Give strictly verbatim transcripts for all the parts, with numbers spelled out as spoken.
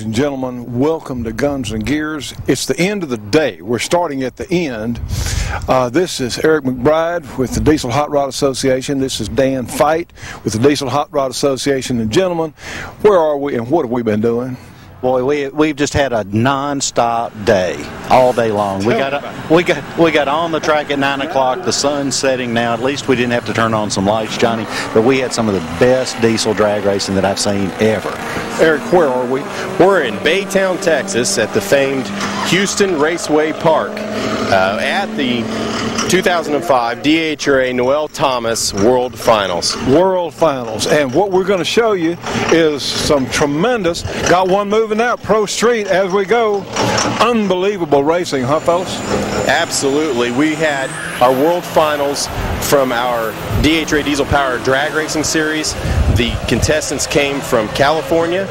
Ladies and gentlemen, welcome to Guns and Gears. It's the end of the day. We're starting at the end. Uh, this is Eric McBride with the Diesel Hot Rod Association. This is Dan Fite with the Diesel Hot Rod Association. And gentlemen, where are we and what have we been doing? Boy, we we've just had a non-stop day, all day long. We got a, we got we got on the track at nine o'clock. The sun's setting now. At least we didn't have to turn on some lights, Johnny. But we had some of the best diesel drag racing that I've seen ever. Eric, where are we? We're in Baytown, Texas, at the famed Houston Raceway Park, uh, at the two thousand five D H R A Noel Thomas World Finals. World Finals, and what we're going to show you is some tremendous. Got one move. Out Pro Street as we go. Unbelievable racing, huh, fellas? Absolutely. We had our world finals from our D H R A Diesel Power Drag Racing Series. The contestants came from California,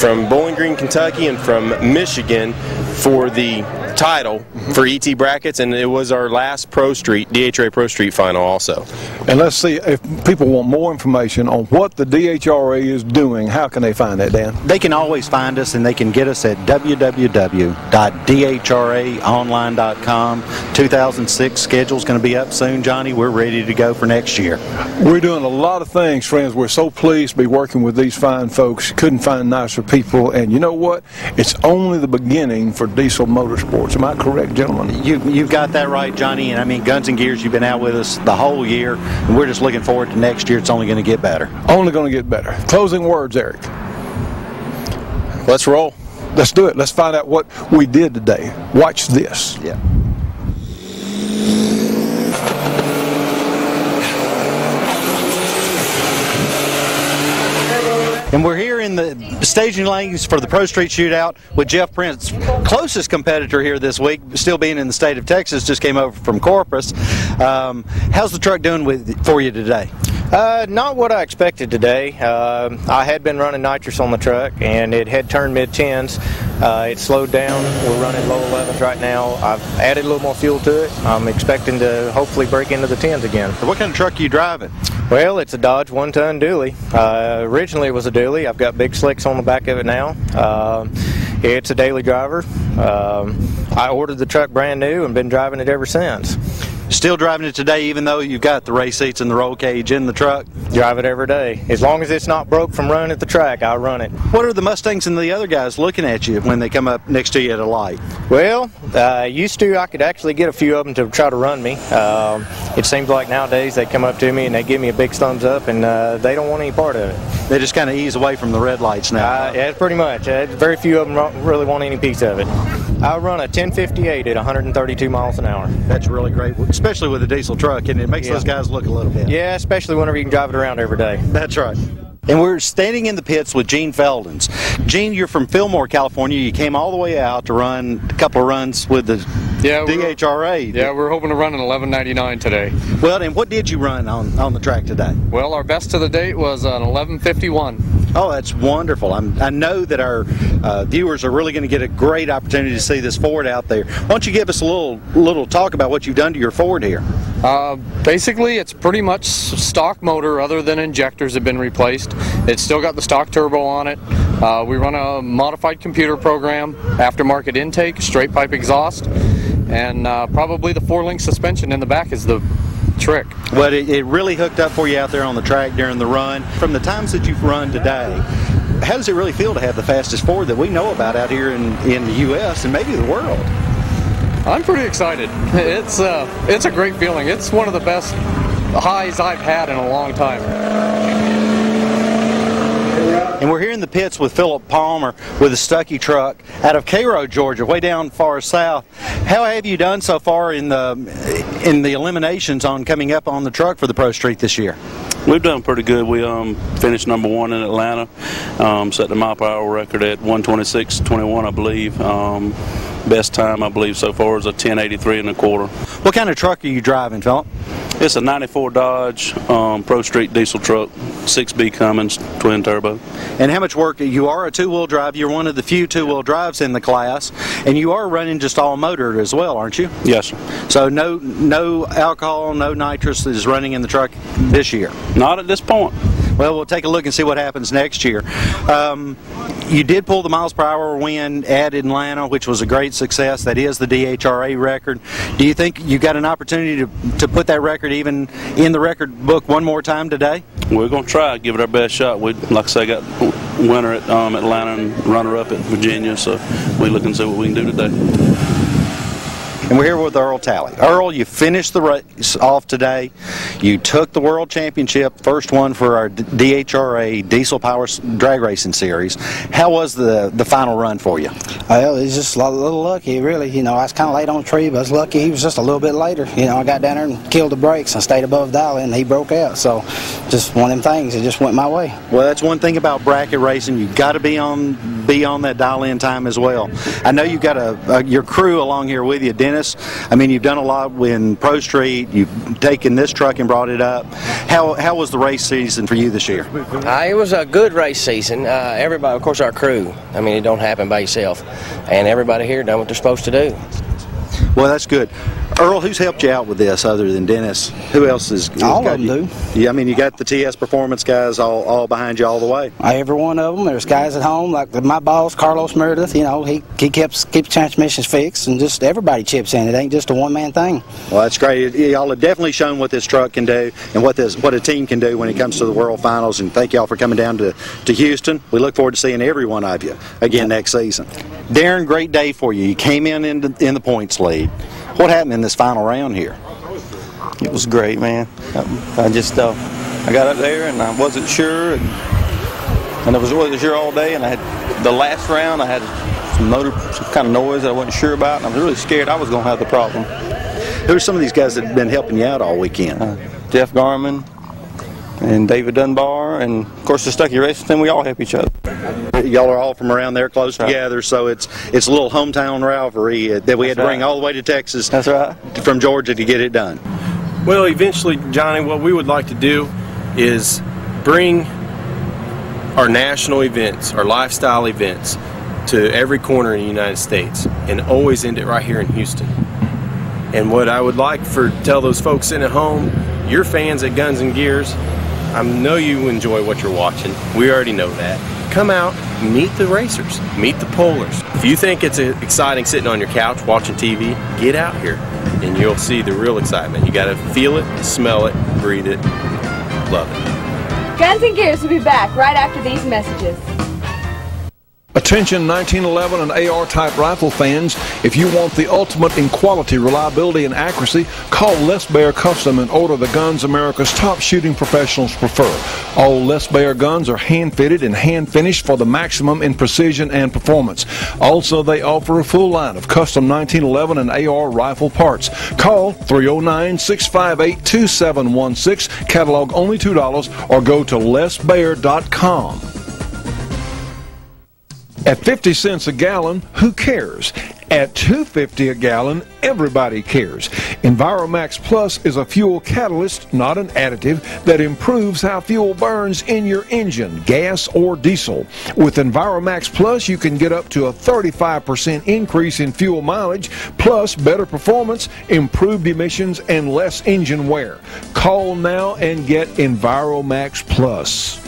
from Bowling Green, Kentucky, and from Michigan for the title for E T brackets, and it was our last Pro Street, D H R A Pro Street final also. And let's see, if people want more information on what the D H R A is doing, how can they find that, Dan? They can always find us, and they can get us at w w w dot d h r a online dot com. two thousand six schedule's going to be up soon, Johnny. We're ready to go for next year. We're doing a lot of things, friends. We're so pleased to be working with these fine folks. Couldn't find nicer people, and you know what? It's only the beginning for diesel motorsports. Am I correct, gentlemen? You, you've got that right, Johnny. And I mean, Guns and Gears, you've been out with us the whole year. And we're just looking forward to next year. It's only going to get better. Only going to get better. Closing words, Eric. Let's roll. Let's do it. Let's find out what we did today. Watch this. Yeah. And we're here in the staging lanes for the Pro Street Shootout with Jeff Prince, closest competitor here this week, still being in the state of Texas, just came over from Corpus. Um, how's the truck doing with for you today? Uh, not what I expected today. Uh, I had been running nitrous on the truck, and it had turned mid-tens. Uh, it slowed down. We're running low elevens right now. I've added a little more fuel to it. I'm expecting to hopefully break into the tens again. What kind of truck are you driving? Well, it's a Dodge one-ton dually. Uh, originally, it was a dually. I've got big slicks on the back of it now. Uh, it's a daily driver. Um, I ordered the truck brand new and been driving it ever since. Still driving it today, even though you've got the race seats and the roll cage in the truck? Drive it every day. As long as it's not broke from running at the track, I'll run it. What are the Mustangs and the other guys looking at you when they come up next to you at a light? Well, uh, used to I could actually get a few of them to try to run me. Um, it seems like nowadays they come up to me and they give me a big thumbs up, and uh, they don't want any part of it. They just kind of ease away from the red lights now. Uh, yeah, pretty much. Uh, very few of them really want any piece of it. I run a ten fifty-eight at one hundred thirty-two miles an hour. That's really great, especially with a diesel truck, and it makes yeah. those guys look a little bit. Yeah, especially whenever you can drive it around every day. That's right. And we're standing in the pits with Gene Feldens. Gene, you're from Fillmore, California. You came all the way out to run a couple of runs with the yeah, D H R A. We're, yeah, we're hoping to run an eleven ninety-nine today. Well, and what did you run on, on the track today? Well, our best to the date was an eleven fifty-one. Oh, that's wonderful. I'm, I know that our uh, viewers are really going to get a great opportunity to see this Ford out there. Why don't you give us a little, little talk about what you've done to your Ford here? Uh, basically, it's pretty much stock motor other than injectors have been replaced. It's still got the stock turbo on it. Uh, we run a modified computer program, aftermarket intake, straight pipe exhaust, and uh, probably the four-link suspension in the back is the trick. But it, it really hooked up for you out there on the track during the run. From the times that you've run today, how does it really feel to have the fastest Ford that we know about out here in, in the U S and maybe the world? I'm pretty excited. It's, uh, it's a great feeling. It's one of the best highs I've had in a long time. And we're here in the pits with Phillip Palmer with a Stuckey truck out of Cairo, Georgia, way down far south. How have you done so far in the in the eliminations on coming up on the truck for the Pro Street this year? We've done pretty good. We um, finished number one in Atlanta, um, set the mile per hour record at one twenty-six twenty-one, I believe. Um, best time, I believe, so far is a ten eighty-three and a quarter. What kind of truck are you driving, Phillip? It's a ninety-four Dodge um, Pro Street diesel truck, six B Cummins, twin turbo. And how much work? You are a two-wheel drive. You're one of the few two-wheel drives in the class, and you are running just all motor as well, aren't you? Yes, sir. So no, no alcohol, no nitrous is running in the truck this year? Not at this point. Well, we'll take a look and see what happens next year. Um, You did pull the miles per hour win at Atlanta, which was a great success. That is the D H R A record. Do you think you got an opportunity to, to put that record even in the record book one more time today? We're going to try, give it our best shot. We, like I say, got winner at um, Atlanta and runner-up at Virginia, so we look and see what we can do today. And we're here with Earl Talley. Earl, you finished the race off today. You took the World Championship, first one for our D H R A Diesel Power Drag Racing Series. How was the the final run for you? Well, it was just a little lucky, really. You know, I was kind of late on the tree, but I was lucky. He was just a little bit later. You know, I got down there and killed the brakes and stayed above dialing, and he broke out. So, just one of them things. It just went my way. Well, that's one thing about bracket racing. You've got to be on be on that dial-in time as well. I know you've got a, a your crew along here with you, Dennis. I mean, you've done a lot in Pro Street. You've taken this truck and brought it up. How how was the race season for you this year? Uh, it was a good race season. Uh, everybody, of course, our crew. I mean, it don't happen by yourself. And everybody here done what they're supposed to do. Well, that's good. Earl, who's helped you out with this other than Dennis? Who else is? All got of them you? do. Yeah, I mean, you got the T S Performance guys all, all behind you all the way. Every one of them. There's guys at home, like my boss, Carlos Meredith, you know, he, he keeps, keeps transmissions fixed, and just everybody chips in. It ain't just a one-man thing. Well, that's great. Y'all have definitely shown what this truck can do and what this what a team can do when it comes to the World Finals, and thank y'all for coming down to, to Houston. We look forward to seeing every one of you again next season. Darren, great day for you. You came in in the, in the points lead. What happened in this final round here? It was great, man. I, I just uh, I got up there and I wasn't sure, and, and I was wasn't sure all day. And I had the last round, I had some motor some kind of noise that I wasn't sure about, and I was really scared I was going to have the problem. Who are some of these guys that have been helping you out all weekend? Uh, Jeff Garman and David Dunbar, and of course the Stuckey Racing Team. We all help each other. Y'all are all from around there, close right. together, so it's it's a little hometown rivalry that we That's had to right. bring all the way to Texas That's right. from Georgia to get it done. Well, eventually, Johnny, what we would like to do is bring our national events, our lifestyle events, to every corner in the United States, and always end it right here in Houston. And what I would like for tell those folks in at home, your fans at Guns and Gears, I know you enjoy what you're watching. We already know that. Come out, meet the racers, meet the pollers. If you think it's exciting sitting on your couch watching T V, get out here and you'll see the real excitement. You gotta feel it, smell it, breathe it, love it. Guns and Gears will be back right after these messages. Attention nineteen eleven and A R-type rifle fans, if you want the ultimate in quality, reliability, and accuracy, call Les Baer Custom and order the guns America's top shooting professionals prefer. All Les Baer guns are hand-fitted and hand-finished for the maximum in precision and performance. Also, they offer a full line of custom nineteen eleven and A R rifle parts. Call three oh nine, six five eight, two seven one six, catalog only two dollars, or go to Les Baer dot com. At fifty cents a gallon, who cares? At two fifty a gallon, everybody cares. EnviroMax Plus is a fuel catalyst, not an additive, that improves how fuel burns in your engine, gas or diesel. With EnviroMax Plus, you can get up to a thirty-five percent increase in fuel mileage, plus better performance, improved emissions, and less engine wear. Call now and get EnviroMax Plus.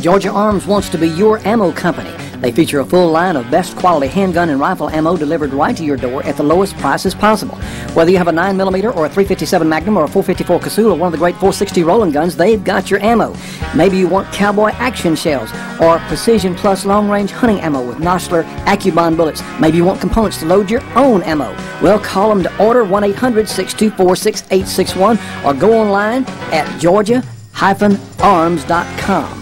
Georgia Arms wants to be your ammo company. They feature a full line of best quality handgun and rifle ammo delivered right to your door at the lowest prices possible. Whether you have a nine millimeter or a three fifty-seven Magnum or a four fifty-four Casull or one of the great four sixty rolling guns, they've got your ammo. Maybe you want cowboy action shells or precision plus long-range hunting ammo with Nossler Accubond bullets. Maybe you want components to load your own ammo. Well, call them to order one eight hundred, six two four, six eight six one or go online at georgia arms dot com.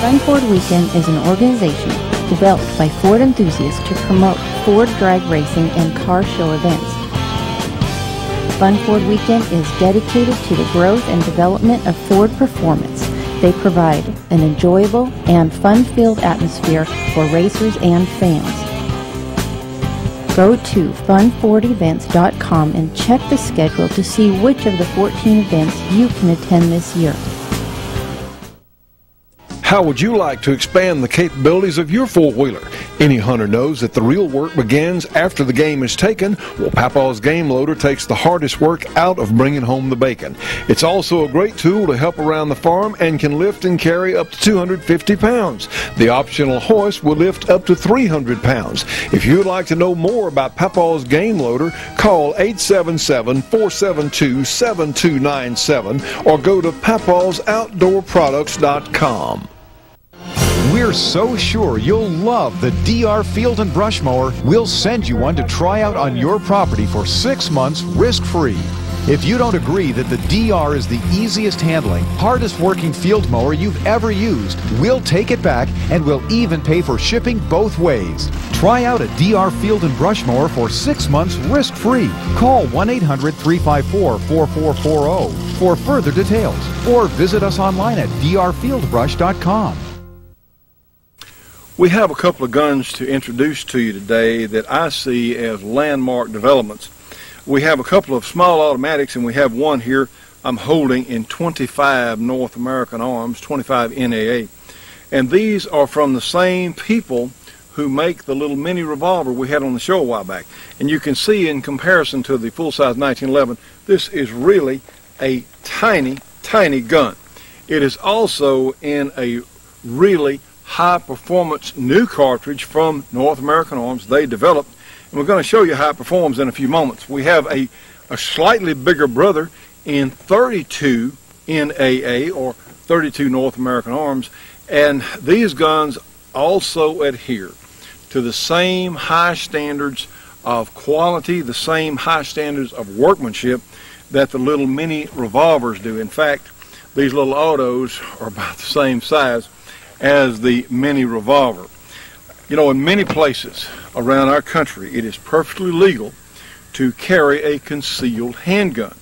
Fun Ford Weekend is an organization developed by Ford enthusiasts to promote Ford drag racing and car show events. Fun Ford Weekend is dedicated to the growth and development of Ford performance. They provide an enjoyable and fun-filled atmosphere for racers and fans. Go to fun ford events dot com and check the schedule to see which of the fourteen events you can attend this year. How would you like to expand the capabilities of your four-wheeler? Any hunter knows that the real work begins after the game is taken. Well, Papaw's Game Loader takes the hardest work out of bringing home the bacon. It's also a great tool to help around the farm and can lift and carry up to two hundred fifty pounds. The optional hoist will lift up to three hundred pounds. If you'd like to know more about Papaw's Game Loader, call eight seven seven, four seven two, seven two nine seven or go to papaws outdoor products dot com. We're so sure you'll love the D R Field and Brush Mower. We'll send you one to try out on your property for six months risk-free. If you don't agree that the D R is the easiest handling, hardest working field mower you've ever used, we'll take it back and we'll even pay for shipping both ways. Try out a D R Field and Brush Mower for six months risk-free. Call one eight hundred, three five four, four four four zero for further details or visit us online at D R field brush dot com. We have a couple of guns to introduce to you today that I see as landmark developments. We have a couple of small automatics, and we have one here I'm holding in twenty-five North American Arms, twenty-five N A A. And these are from the same people who make the little mini revolver we had on the show a while back. And you can see in comparison to the full-size nineteen eleven, this is really a tiny, tiny gun. It is also in a really high-performance new cartridge from North American Arms they developed, and we're going to show you how it performs in a few moments. We have a, a slightly bigger brother in thirty-two N A A, or thirty-two North American Arms, and these guns also adhere to the same high standards of quality, the same high standards of workmanship that the little mini revolvers do. In fact, these little autos are about the same size as the mini revolver. You know, in many places around our country, it is perfectly legal to carry a concealed handgun.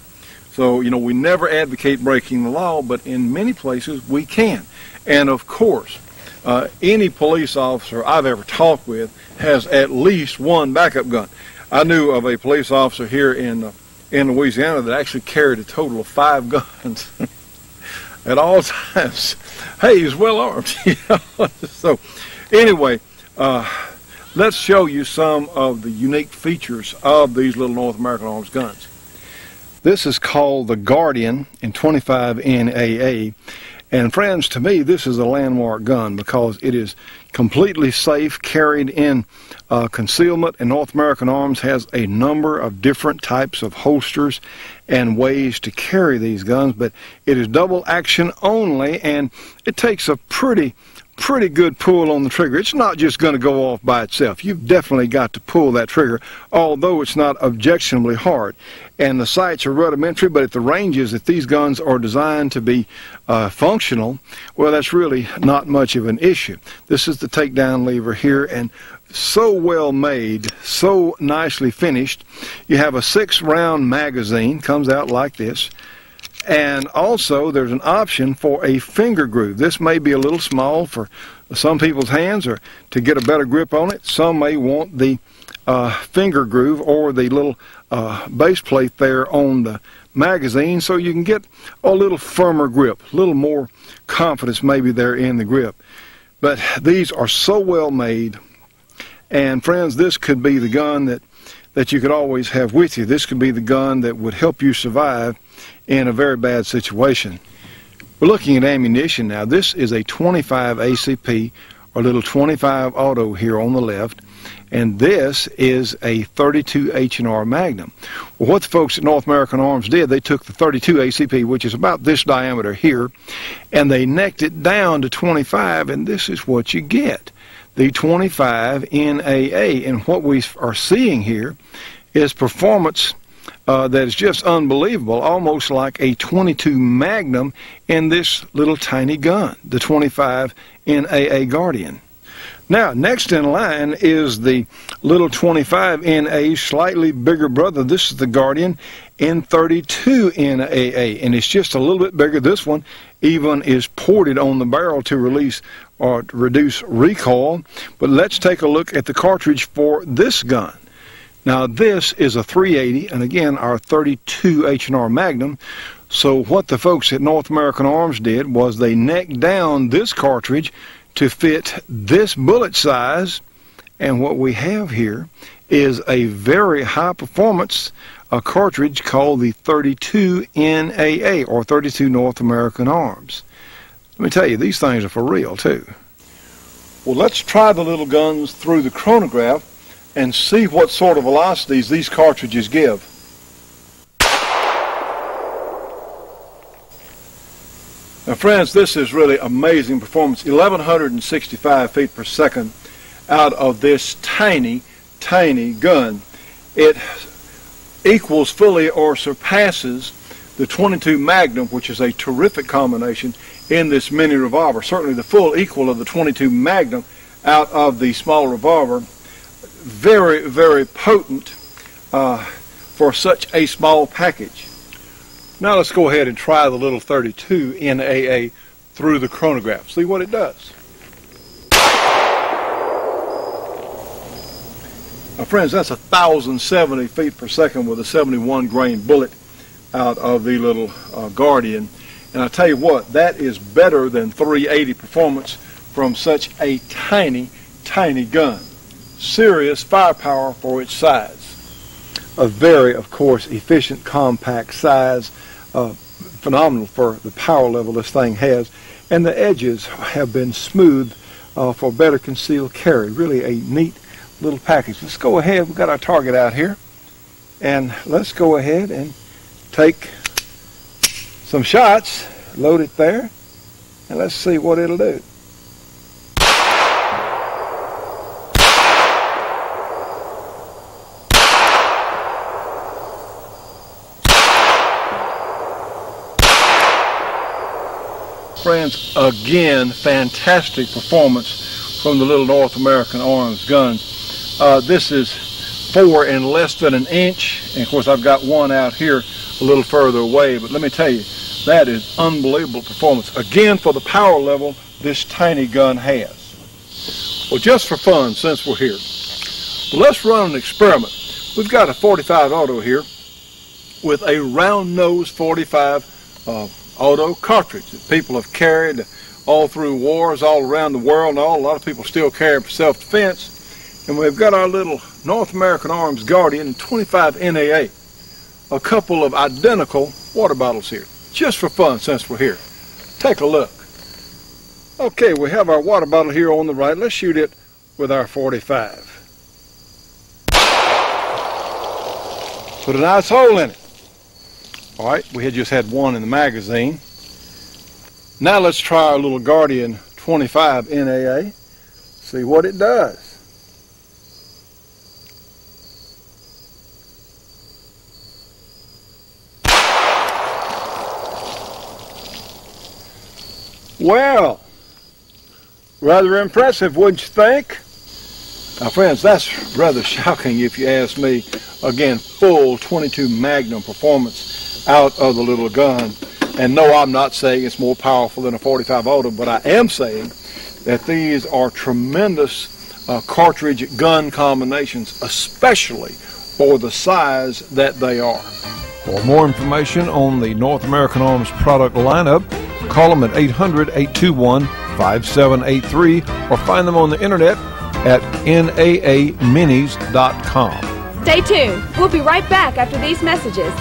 So, you know, we never advocate breaking the law, but in many places we can. And of course, uh, any police officer I've ever talked with has at least one backup gun. I knew of a police officer here in, uh, in Louisiana that actually carried a total of five guns. At all times, hey, he's well armed. So, anyway, uh, let's show you some of the unique features of these little North American Arms guns. This is called the Guardian in twenty-five N A A, and friends, to me, this is a landmark gun because it is completely safe, carried in uh, concealment, and North American Arms has a number of different types of holsters and ways to carry these guns, but it is double action only, and it takes a pretty, pretty good pull on the trigger. It's not just going to go off by itself. You've definitely got to pull that trigger, although it's not objectionably hard. And the sights are rudimentary, but at the ranges that these guns are designed to be uh, functional, well, that's really not much of an issue. This is the takedown lever here, and so well made, so nicely finished. You have a six round magazine, comes out like this, and also there's an option for a finger groove. This may be a little small for some people's hands, or to get a better grip on it, some may want the uh, finger groove or the little uh, base plate there on the magazine, so you can get a little firmer grip, a little more confidence maybe there in the grip. But these are so well made, and friends, this could be the gun that that you could always have with you. This could be the gun that would help you survive in a very bad situation. We're looking at ammunition now. This is a twenty-five A C P, or little twenty-five auto here on the left, and this is a thirty-two H and R Magnum. Well, what the folks at North American Arms did, they took the thirty-two A C P, which is about this diameter here, and they necked it down to twenty-five, and this is what you get, the twenty-five N A A. And what we are seeing here is performance uh, that is just unbelievable, almost like a twenty-two Magnum in this little tiny gun, the twenty-five N A A Guardian. Now, next in line is the little twenty-five N A A, slightly bigger brother. This is the Guardian in thirty-two N A A, and it's just a little bit bigger. This one even is ported on the barrel to release or reduce recoil. But let's take a look at the cartridge for this gun. Now, this is a three eighty, and again, our thirty-two H and R Magnum. So what the folks at North American Arms did was they necked down this cartridge to fit this bullet size And what we have here is a very high performance a cartridge called the thirty-two N A A, or thirty-two North American Arms. Let me tell you, these things are for real too. Well, let's try the little guns through the chronograph and see what sort of velocities these cartridges give. Now friends, this is really amazing performance. eleven sixty-five feet per second out of this tiny, tiny gun. It equals fully or surpasses the twenty-two Magnum, which is a terrific combination in this mini revolver. Certainly the full equal of the twenty-two Magnum out of the small revolver. Very, very potent uh, for such a small package. Now let's go ahead and try the little thirty-two N A A through the chronograph. See what it does. Now friends, that's one thousand seventy feet per second with a seventy-one grain bullet out of the little uh, Guardian. And I tell you what, that is better than three eighty performance from such a tiny, tiny gun. Serious firepower for its size. A very, of course, efficient, compact size. Uh, phenomenal for the power level this thing has. And the edges have been smoothed uh, for better concealed carry. Really a neat little package. Let's go ahead, we've got our target out here, and let's go ahead and take some shots, load it there, and let's see what it'll do. Friends, again, fantastic performance from the little North American Arms guns. Uh, this is four and less than an inch, and of course I've got one out here a little further away, but let me tell you, that is unbelievable performance. Again, for the power level this tiny gun has. Well, just for fun, since we're here, let's run an experiment. We've got a forty-five auto here with a round nose forty-five uh, auto cartridge that people have carried all through wars all around the world, and all, a lot of people still carry it for self-defense. And we've got our little North American Arms Guardian twenty-five N A A. A couple of identical water bottles here, just for fun since we're here. Take a look. Okay, we have our water bottle here on the right. Let's shoot it with our forty-five. Put a nice hole in it. All right, we had just had one in the magazine. Now let's try our little Guardian twenty-five N A A, see what it does. Well, rather impressive, wouldn't you think? Now friends, that's rather shocking if you ask me. Again, full twenty-two Magnum performance out of the little gun. And no, I'm not saying it's more powerful than a forty-five auto, but I am saying that these are tremendous uh, cartridge gun combinations, especially for the size that they are. For more information on the North American Arms product lineup, call them at eight hundred, eight two one, five seven eight three or find them on the internet at N A A minis dot com. Stay tuned. We'll be right back after these messages.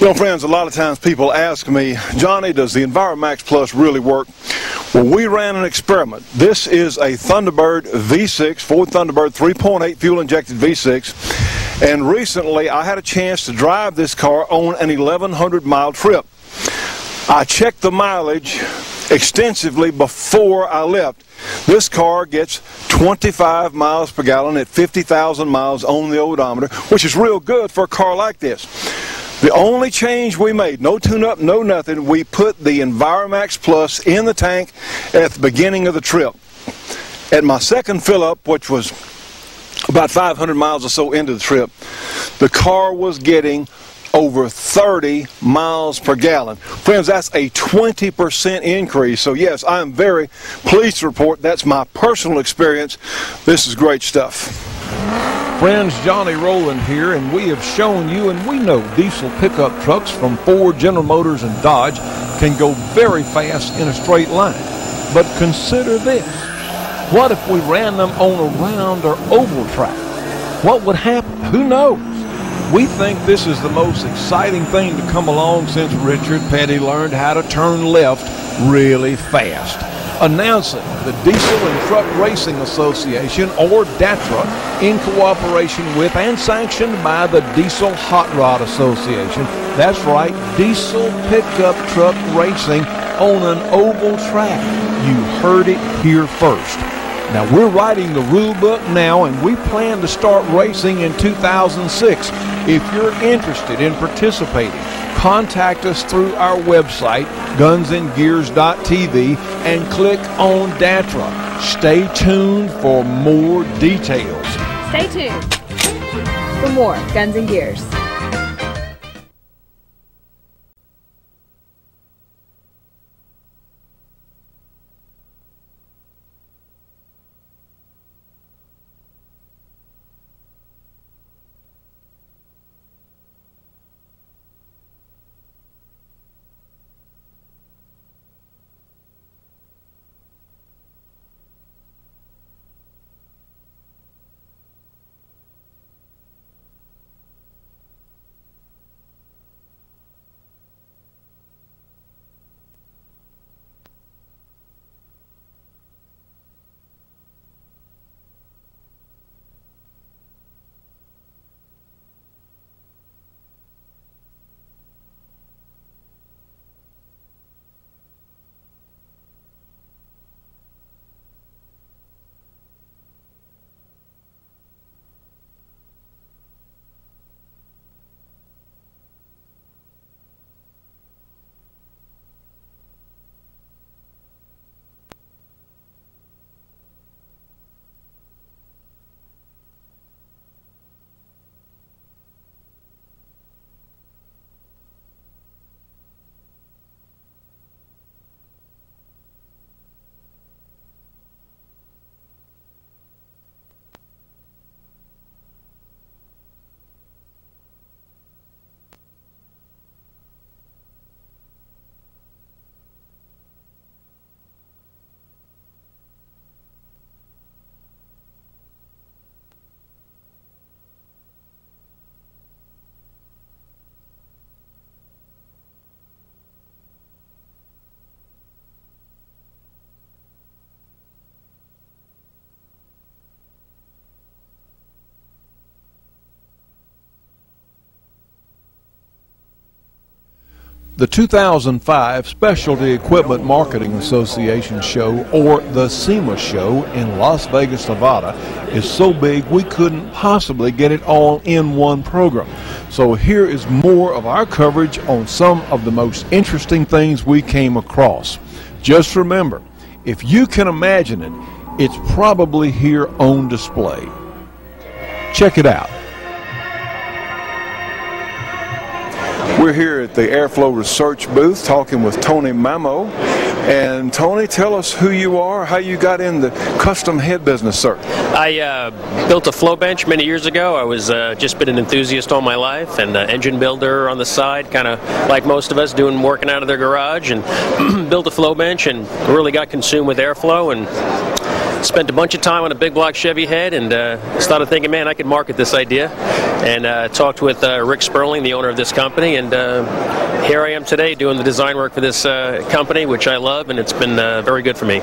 You know, friends, a lot of times people ask me, Johnny, does the EnviroMax Plus really work? Well, we ran an experiment. This is a Thunderbird V six, Ford Thunderbird three point eight fuel-injected V six. And recently, I had a chance to drive this car on an eleven hundred mile trip. I checked the mileage extensively before I left. This car gets twenty-five miles per gallon at fifty thousand miles on the odometer, which is real good for a car like this. The only change we made, no tune-up, no nothing, we put the EnviroMax Plus in the tank at the beginning of the trip. At my second fill-up, which was about five hundred miles or so into the trip, the car was getting over thirty miles per gallon. Friends, that's a twenty percent increase. So yes, I'm very pleased to report that's my personal experience. This is great stuff. Friends, Johnny Rowland here, and we have shown you and we know diesel pickup trucks from Ford, General Motors, and Dodge can go very fast in a straight line. But consider this. What if we ran them on a round or oval track? What would happen? Who knows? We think this is the most exciting thing to come along since Richard Petty learned how to turn left really fast. Announcing the Diesel and Truck Racing Association, or D A T R A, in cooperation with and sanctioned by the Diesel Hot Rod Association. That's right, diesel pickup truck racing on an oval track. You heard it here first. Now, we're writing the rule book now, and we plan to start racing in two thousand six. If you're interested in participating, contact us through our website, guns and gears dot t v, and click on D A T R A. Stay tuned for more details. Stay tuned for more Guns and Gears. The two thousand five Specialty Equipment Marketing Association show, or the SEMA show, in Las Vegas, Nevada, is so big we couldn't possibly get it all in one program. So here is more of our coverage on some of the most interesting things we came across. Just remember, if you can imagine it, it's probably here on display. Check it out. We're here at the Airflow Research booth talking with Tony Mamo. And Tony, tell us who you are, how you got in the custom head business, sir. I uh, built a flow bench many years ago. I was uh, just been an enthusiast all my life and an engine builder on the side, kind of like most of us, doing working out of their garage, and built a flow bench and really got consumed with airflow and spent a bunch of time on a big block Chevy head, and uh, started thinking, man, I could market this idea. And uh, talked with uh, Rick Sperling, the owner of this company, and uh, here I am today doing the design work for this uh, company, which I love, and it's been uh, very good for me.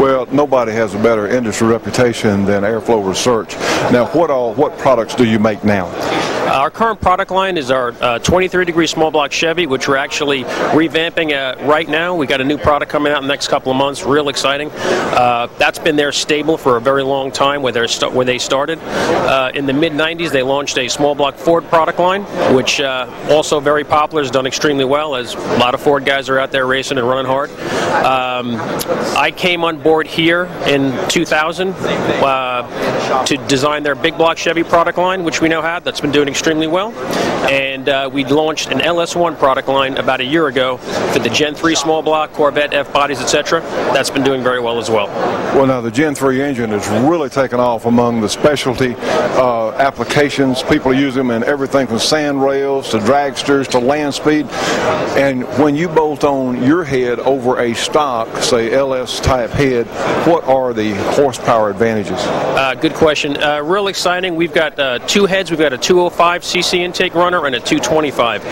Well, nobody has a better industry reputation than Airflow Research. Now, what all, what products do you make now? Our current product line is our uh, twenty-three degree small block Chevy, which we're actually revamping uh, right now. We got a new product coming out in the next couple of months, real exciting. Uh, that's been their stable for a very long time, where, they're st where they started. Uh, in the mid nineties, they launched a small block Ford product line, which uh, also very popular, has done extremely well, as a lot of Ford guys are out there racing and running hard. Um, I came on board here in two thousand uh, to design their big block Chevy product line, which we now have. That's been doing extremely well, and uh, we launched an L S one product line about a year ago for the Gen three small block, Corvette, F-bodies, et cetera. That's been doing very well as well. Well, now the Gen three engine has really taken off among the specialty uh, applications. People use them in everything from sand rails to dragsters to land speed, and when you bolt on your head over a stock, say L S type head, what are the horsepower advantages? Uh, good question. Uh, real exciting. We've got uh, two heads. We've got a two oh five C C intake runner and a two twenty-five.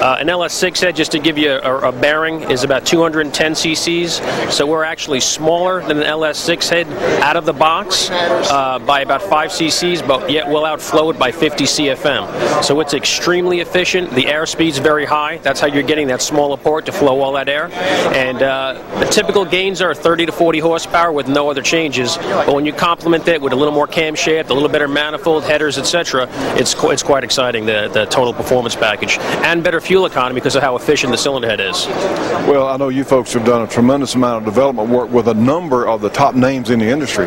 Uh, an L S six head, just to give you a, a bearing, is about two hundred ten C Cs, so we're actually smaller than an L S six head out of the box uh, by about five C Cs, but yet we'll outflow it by fifty C F M. So it's extremely efficient. The airspeed's very high. That's how you're getting that smaller port to flow all that air. And uh, the typical gains are thirty to forty horsepower with no other changes. But when you complement that with a little more camshaft, a little better manifold, headers, et cetera, it's qu it's quite exciting, the, the total performance package. And better fuel economy because of how efficient the cylinder head is. Well, I know you folks have done a tremendous amount of development work with a number of the top names in the industry.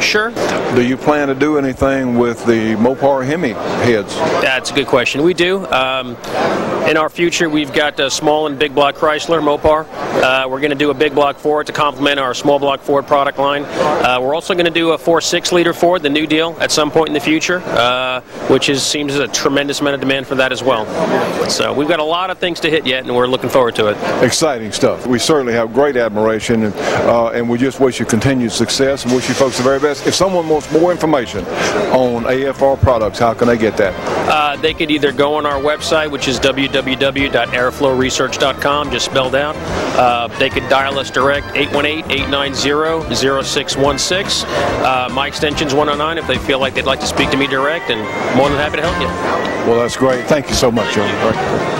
Sure. Do you plan to do anything with the Mopar Hemi heads? That's a good question. We do. Um, in our future, we've got a small and big block Chrysler, Mopar. Uh, we're going to do a big block Ford to complement our small block Ford product line. Uh, we're also going to do a four point six liter Ford, the new deal, at some point in the future, uh, which is, seems a tremendous amount of demand for that as well. So we've got a lot of things to hit yet, and we're looking forward to it. Exciting stuff. We certainly have great admiration, and, uh, and we just wish you continued success and wish you folks the very best. If someone wants more information on A F R products, how can they get that? Uh, they could either go on our website, which is w w w dot airflow research dot com, just spelled out. Uh, they could dial us direct, eight one eight, eight nine zero, zero six one six. Uh, my extension's one oh nine if they feel like they'd like to speak to me direct, and more than happy to help you. Well, that's great. Thank you so much, John.